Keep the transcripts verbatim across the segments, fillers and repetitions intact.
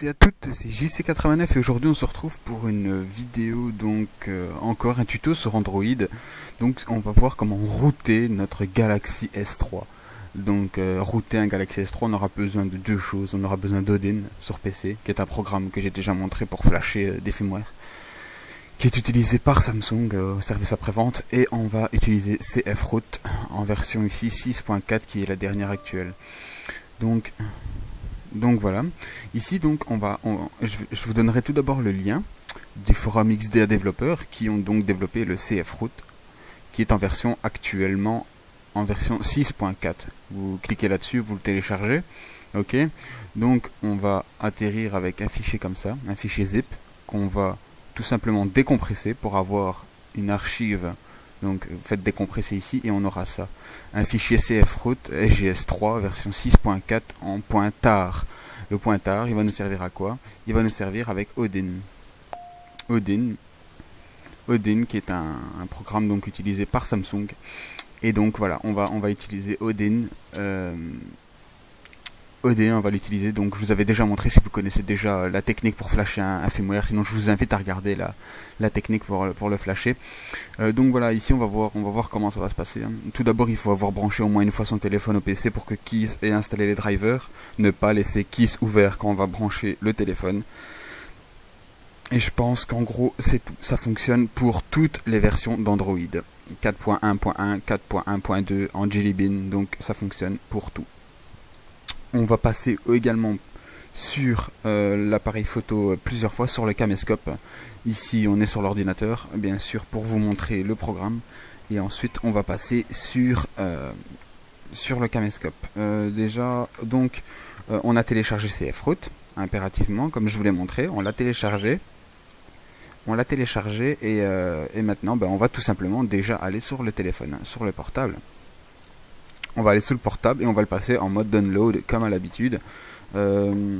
tous et à toutes, c'est J C quatre-vingt-neuf et aujourd'hui on se retrouve pour une vidéo, donc euh, encore un tuto sur Android. Donc on va voir comment router notre Galaxy S trois. Donc euh, router un Galaxy S trois, on aura besoin de deux choses. On aura besoin d'Odin sur P C, qui est un programme que j'ai déjà montré pour flasher euh, des firmware, qui est utilisé par Samsung euh, au service après-vente. Et on va utiliser CFRoot en version ici six point quatre, qui est la dernière actuelle. Donc... Donc voilà, ici donc on va, on, je, je vous donnerai tout d'abord le lien des forums X D A développeurs qui ont donc développé le CFRoot, qui est en version actuellement en version six point quatre. Vous cliquez là-dessus, vous le téléchargez, ok. Donc on va atterrir avec un fichier comme ça, un fichier zip qu'on va tout simplement décompresser pour avoir une archive. Donc faites décompresser ici et on aura ça. Un fichier CFRoot S G S trois version six point quatre en pointar. Le pointar, il va nous servir à quoi? Il va nous servir avec Odin. Odin, Odin qui est un, un programme donc utilisé par Samsung. Et donc voilà, on va, on va utiliser Odin. Euh, Odin, on va l'utiliser. Donc je vous avais déjà montré, si vous connaissez déjà la technique pour flasher un, un firmware, sinon je vous invite à regarder la, la technique pour, pour le flasher. Euh, donc voilà, ici on va voir, on va voir comment ça va se passer. Tout d'abord, il faut avoir branché au moins une fois son téléphone au P C pour que Kies ait installé les drivers. Ne pas laisser Kies ouvert quand on va brancher le téléphone. Et je pense qu'en gros, c'est tout. Ça fonctionne pour toutes les versions d'Android. quatre point un point un, quatre point un point deux, en Jelly Bean, donc ça fonctionne pour tout. On va passer également sur euh, l'appareil photo plusieurs fois, sur le caméscope. Ici on est sur l'ordinateur, bien sûr, pour vous montrer le programme. Et ensuite on va passer sur, euh, sur le caméscope. Euh, déjà, donc, euh, on a téléchargé CFRoot, impérativement, comme je vous l'ai montré. On l'a téléchargé. On l'a téléchargé et, euh, et maintenant ben, on va tout simplement déjà aller sur le téléphone, sur le portable. On va aller sur le portable et on va le passer en mode download comme à l'habitude. Euh,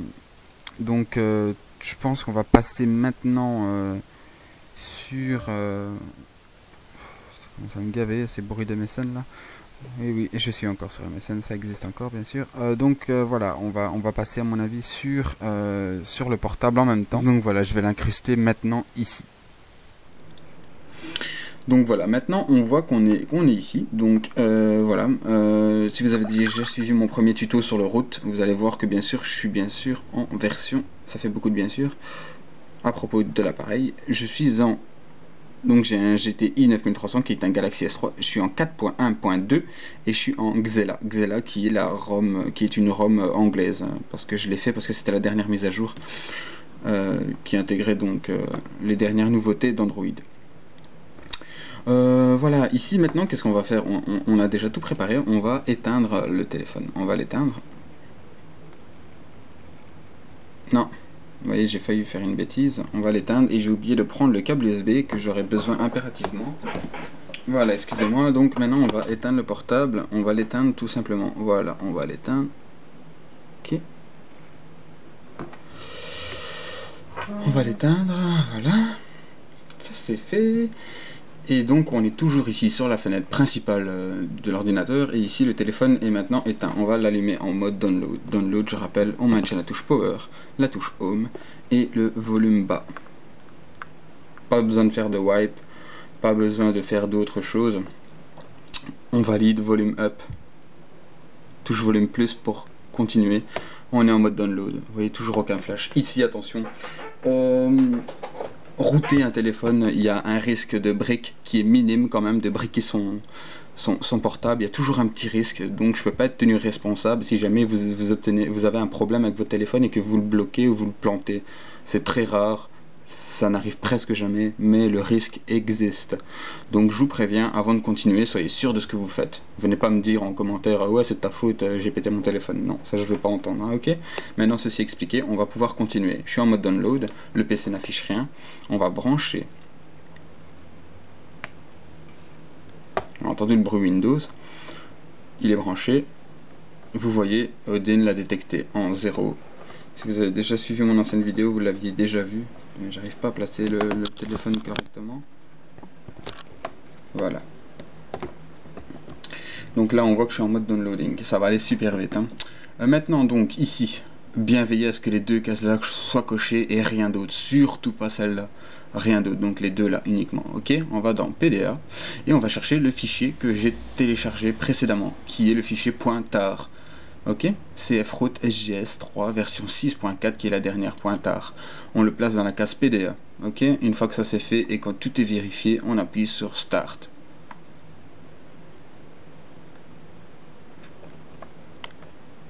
donc euh, je pense qu'on va passer maintenant euh, sur... Euh, ça me gave, ces bruits de M S N là. Et oui, je suis encore sur M S N, ça existe encore bien sûr. Euh, donc euh, voilà, on va, on va passer à mon avis sur, euh, sur le portable en même temps. Donc voilà, je vais l'incruster maintenant ici. Donc voilà, maintenant on voit qu'on est, qu'on est ici, donc euh, voilà, euh, si vous avez déjà suivi mon premier tuto sur le route, vous allez voir que bien sûr, je suis bien sûr en version, ça fait beaucoup de bien sûr, à propos de l'appareil, je suis en, donc j'ai un G T I neuf mille trois cents qui est un Galaxy S trois, je suis en quatre point un point deux et je suis en Xelia, Xelia qui est la ROM, qui est une ROM anglaise, parce que je l'ai fait, parce que c'était la dernière mise à jour, euh, qui intégrait donc euh, les dernières nouveautés d'Android. Euh, voilà, ici maintenant qu'est-ce qu'on va faire, on, on, on a déjà tout préparé, on va éteindre le téléphone, on va l'éteindre. Non, vous voyez j'ai failli faire une bêtise, on va l'éteindre et j'ai oublié de prendre le câble U S B que j'aurais besoin impérativement. Voilà, excusez-moi, donc maintenant on va éteindre le portable, on va l'éteindre tout simplement, voilà, on va l'éteindre. Ok. On va l'éteindre, voilà, ça c'est fait. Et donc on est toujours ici sur la fenêtre principale de l'ordinateur et ici le téléphone est maintenant éteint. On va l'allumer en mode download. Download, je rappelle, on maintient la touche power, la touche home et le volume bas. Pas besoin de faire de wipe, pas besoin de faire d'autres choses. On valide volume up, touche volume plus pour continuer. On est en mode download, vous voyez toujours aucun flash. Ici attention. Euh... Router un téléphone, il y a un risque de briques qui est minime quand même, de briquer son, son, son portable, il y a toujours un petit risque, donc je ne peux pas être tenu responsable si jamais vous, vous, obtenez, vous avez un problème avec votre téléphone et que vous le bloquez ou vous le plantez. C'est très rare, ça n'arrive presque jamais, mais le risque existe. Donc je vous préviens, avant de continuer, soyez sûr de ce que vous faites. Venez pas me dire en commentaire, ouais c'est ta faute, j'ai pété mon téléphone. Non, ça je veux pas entendre, hein, ok. Maintenant ceci expliqué, on va pouvoir continuer. Je suis en mode download, le P C n'affiche rien, on va brancher. On a entendu le bruit Windows, il est branché. Vous voyez, Odin l'a détecté en zéro. Si vous avez déjà suivi mon ancienne vidéo, vous l'aviez déjà vu. Mais j'arrive pas à placer le, le téléphone correctement. Voilà. Donc là, on voit que je suis en mode downloading. Ça va aller super vite. Hein. Euh, maintenant, donc, ici, bien veiller à ce que les deux cases-là soient cochées et rien d'autre, surtout pas celle-là, rien d'autre, donc les deux là uniquement. Ok, on va dans P D A et on va chercher le fichier que j'ai téléchargé précédemment, qui est le fichier .tar. Ok, CFRoot S G S trois version six point quatre qui est la dernière .tar. On le place dans la case P D A. Ok, une fois que ça c'est fait et quand tout est vérifié, on appuie sur Start.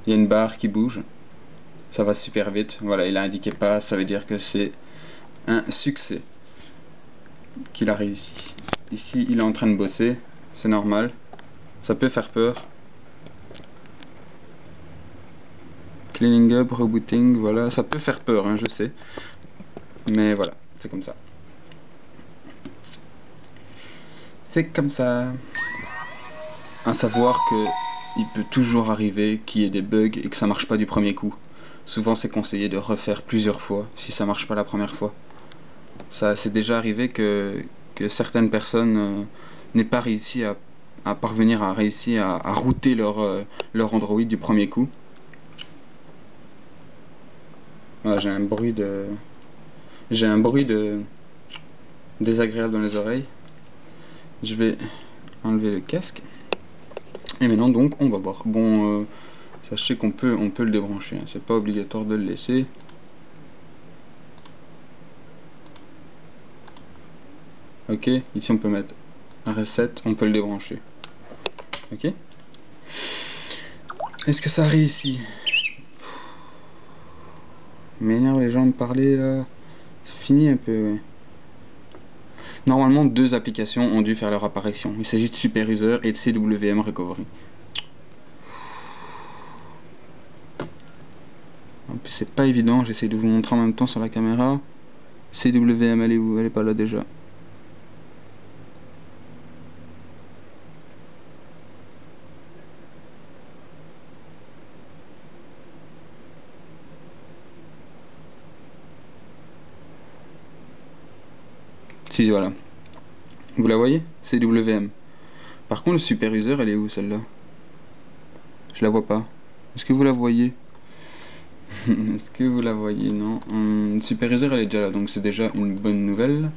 Il y a une barre qui bouge. Ça va super vite. Voilà, il a indiqué pass, ça veut dire que c'est un succès. Qu'il a réussi. Ici, il est en train de bosser. C'est normal. Ça peut faire peur. Cleaning up, rebooting, voilà. Ça peut faire peur, hein, je sais. Mais voilà, c'est comme ça. C'est comme ça. À savoir que il peut toujours arriver qu'il y ait des bugs et que ça marche pas du premier coup. Souvent c'est conseillé de refaire plusieurs fois si ça marche pas la première fois. Ça c'est déjà arrivé que, que certaines personnes euh, n'aient pas réussi à, à parvenir à réussir à, à router leur, euh, leur Android du premier coup. Voilà, j'ai un bruit de j'ai un bruit de désagréable dans les oreilles. Je vais enlever le casque. Et maintenant donc on va voir. Bon, euh, sachez qu'on peut on peut le débrancher, hein. C'est pas obligatoire de le laisser. Ok, ici on peut mettre un reset, on peut le débrancher. Ok. Est-ce que ça réussit? M'énerve les gens de parler là. C'est fini un peu. Ouais. Normalement, deux applications ont dû faire leur apparition. Il s'agit de Super User et de C W M Recovery. En plus, c'est pas évident. J'essaie de vous montrer en même temps sur la caméra. C W M, elle est où? Elle est pas là déjà. Si, voilà. Vous la voyez? C W M. Par contre, le Super User, elle est où celle-là? Je la vois pas. Est-ce que vous la voyez? Est-ce que vous la voyez? Non. Hum, Super User, elle est déjà là, donc c'est déjà une bonne nouvelle.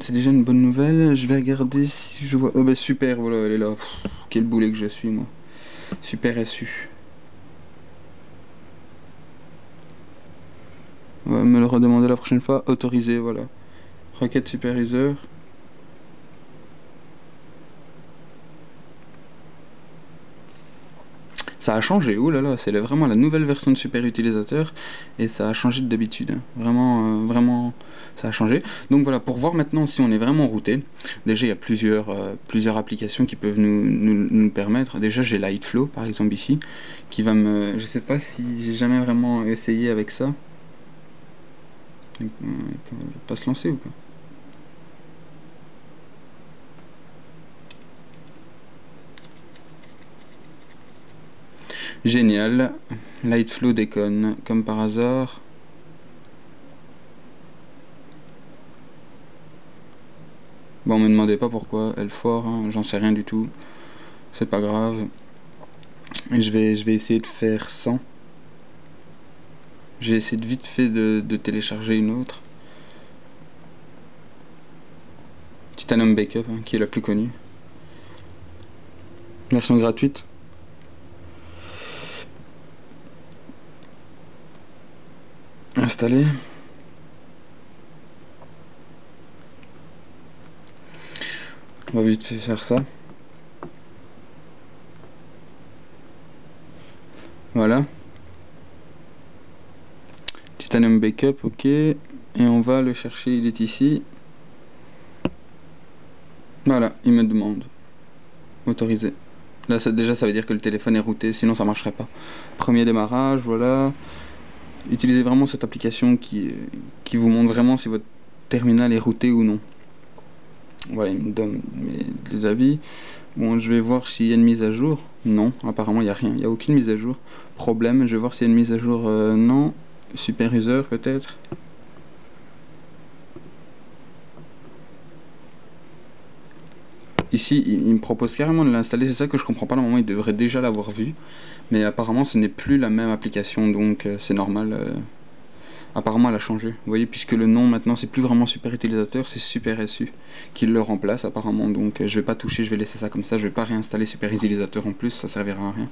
C'est déjà une bonne nouvelle. Je vais regarder si je vois. Oh bah super, voilà, elle est là. Pff, quel boulet que je suis, moi. Super S U. On va me le redemander la prochaine fois. Autorisé, voilà. Requête Super User. Ça a changé, oulala, c'est vraiment la nouvelle version de Super Utilisateur et ça a changé de d'habitude. Vraiment, euh, vraiment, ça a changé. Donc voilà, pour voir maintenant si on est vraiment routé, déjà il y a plusieurs, euh, plusieurs applications qui peuvent nous, nous, nous le permettre. Déjà j'ai Lightflow par exemple ici, qui va me... Je sais pas si j'ai jamais vraiment essayé avec ça. Il va pas se lancer ou quoi? Génial, Lightflow déconne, comme par hasard. Bon, me demandez pas pourquoi, elle fort, hein, j'en sais rien du tout. C'est pas grave. Je vais, je vais essayer de faire sans. J'ai essayé de vite fait de, de télécharger une autre. Titanium Backup, hein, qui est la plus connue. Version gratuite. Installé. On va vite fait faire ça. Voilà. Titanium Backup, ok, et on va le chercher, il est ici. Voilà, il me demande. Autorisé. Là, ça, déjà, ça veut dire que le téléphone est routé, sinon ça ne marcherait pas. Premier démarrage, voilà. Utilisez vraiment cette application qui, qui vous montre vraiment si votre terminal est routé ou non. Voilà, il me donne des avis. Bon, je vais voir s'il y a une mise à jour. Non, apparemment, il n'y a rien, il n'y a aucune mise à jour. Problème, je vais voir s'il y a une mise à jour, euh, non. Super User peut-être. Ici, il, il me propose carrément de l'installer, c'est ça que je comprends pas. Normalement, il devrait déjà l'avoir vu, mais apparemment, ce n'est plus la même application, donc euh, c'est normal. Euh, apparemment, elle a changé. Vous voyez, puisque le nom maintenant, c'est plus vraiment Super Utilisateur, c'est Super S U qui le remplace apparemment. Donc, euh, je vais pas toucher, je vais laisser ça comme ça. Je vais pas réinstaller Super Utilisateur en plus, ça servira à rien.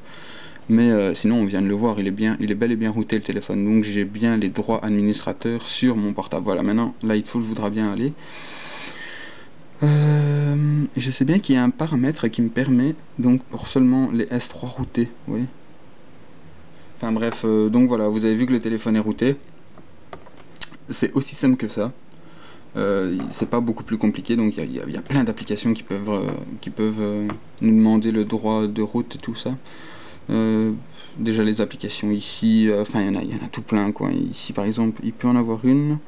Mais euh, sinon, on vient de le voir, il est bien, il est bel et bien routé le téléphone, donc j'ai bien les droits administrateurs sur mon portable. Voilà, maintenant, Lightflow voudra bien aller. Euh, je sais bien qu'il y a un paramètre qui me permet, donc pour seulement les S trois routés, vous voyez. Enfin bref, euh, donc voilà, vous avez vu que le téléphone est routé. C'est aussi simple que ça. Euh, c'est pas beaucoup plus compliqué, donc il y, y, y a plein d'applications qui peuvent, euh, qui peuvent euh, nous demander le droit de route et tout ça. Euh, déjà les applications ici, enfin euh, il y en a, il y en a tout plein quoi. Ici par exemple, il peut en avoir une,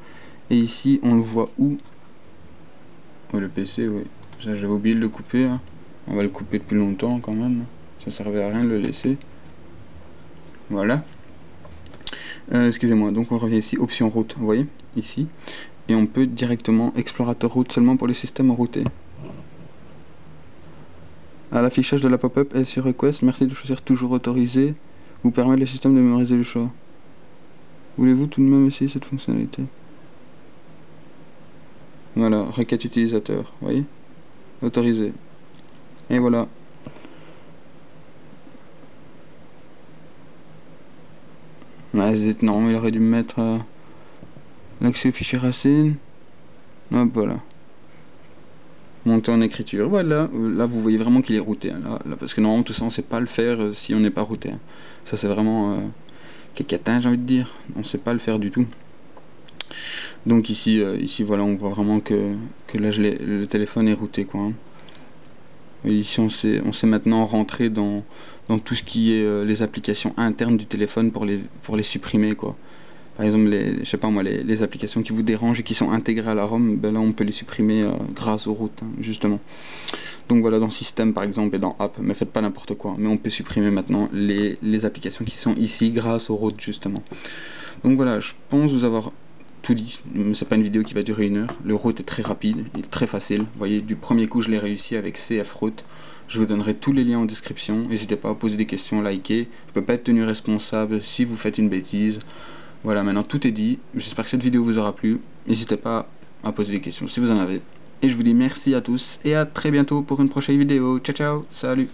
et ici on le voit où? Oh, le P C, oui. J'avais oublié de le couper. Hein. On va le couper depuis longtemps quand même. Ça servait à rien de le laisser. Voilà. Euh, Excusez-moi. Donc on revient ici, option route. Vous voyez ici, et on peut directement explorateur route seulement pour les systèmes routés. À l'affichage de la pop-up et sur request, merci de choisir toujours autorisé ou permet le système de mémoriser le choix. Voulez-vous tout de même essayer cette fonctionnalité? Voilà, requête utilisateur, vous voyez, autorisé. Et voilà. Ah zut, non, il aurait dû me mettre euh, l'accès au fichier racine. Hop, voilà. Monter en écriture, voilà, là vous voyez vraiment qu'il est routé, hein, là, là, parce que normalement tout ça on sait pas le faire euh, si on n'est pas routé, hein. Ça c'est vraiment euh, cacatin, j'ai envie de dire, on sait pas le faire du tout. Donc ici, euh, ici voilà, on voit vraiment que, que là je le téléphone est routé quoi, hein. Et ici on sait, on sait maintenant rentrer dans, dans tout ce qui est euh, les applications internes du téléphone pour les, pour les supprimer quoi. Par exemple, les, je sais pas moi, les, les applications qui vous dérangent et qui sont intégrées à la ROM, ben là on peut les supprimer euh, grâce aux routes, hein, justement. Donc voilà, dans système par exemple et dans app, mais faites pas n'importe quoi. Mais on peut supprimer maintenant les, les applications qui sont ici grâce aux routes, justement. Donc voilà, je pense vous avoir tout dit. C'est pas une vidéo qui va durer une heure. Le route est très rapide, il est très facile. Vous voyez, du premier coup je l'ai réussi avec CFRoot. Je vous donnerai tous les liens en description. N'hésitez pas à poser des questions, liker. Je peux pas être tenu responsable si vous faites une bêtise. Voilà, maintenant tout est dit, j'espère que cette vidéo vous aura plu, n'hésitez pas à poser des questions si vous en avez, et je vous dis merci à tous, et à très bientôt pour une prochaine vidéo, ciao ciao, salut.